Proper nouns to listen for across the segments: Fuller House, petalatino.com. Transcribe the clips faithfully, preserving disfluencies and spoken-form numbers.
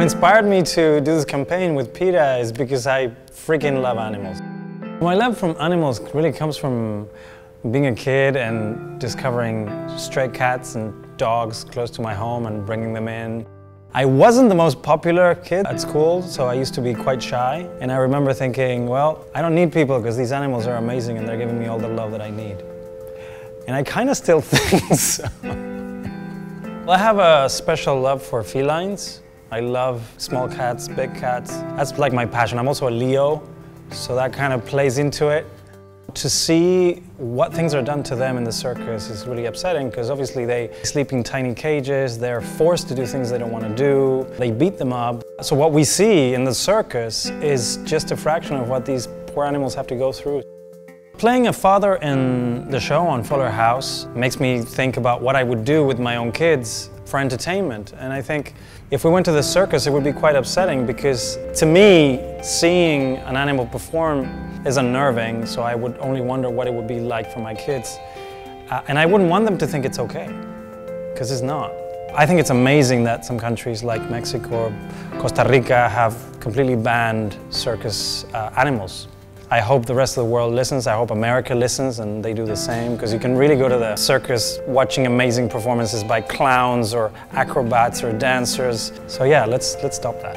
What inspired me to do this campaign with PETA is because I freaking love animals. My love from animals really comes from being a kid and discovering stray cats and dogs close to my home and bringing them in. I wasn't the most popular kid at school, so I used to be quite shy. And I remember thinking, well, I don't need people because these animals are amazing and they're giving me all the love that I need. And I kind of still think so. Well, I have a special love for felines. I love small cats, big cats. That's like my passion. I'm also a Leo, so that kind of plays into it. To see what things are done to them in the circus is really upsetting because obviously they sleep in tiny cages, they're forced to do things they don't want to do, they beat them up. So what we see in the circus is just a fraction of what these poor animals have to go through. Playing a father in the show on Fuller House makes me think about what I would do with my own kids for entertainment. And I think if we went to the circus, it would be quite upsetting because to me, seeing an animal perform is unnerving, so I would only wonder what it would be like for my kids. Uh, and I wouldn't want them to think it's okay, because it's not. I think it's amazing that some countries like Mexico or Costa Rica have completely banned circus uh, animals. I hope the rest of the world listens, I hope America listens and they do the same, because you can really go to the circus watching amazing performances by clowns or acrobats or dancers. So yeah, let's, let's stop that.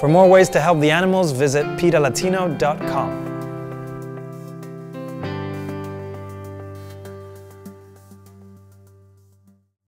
For more ways to help the animals, visit peta latino dot com.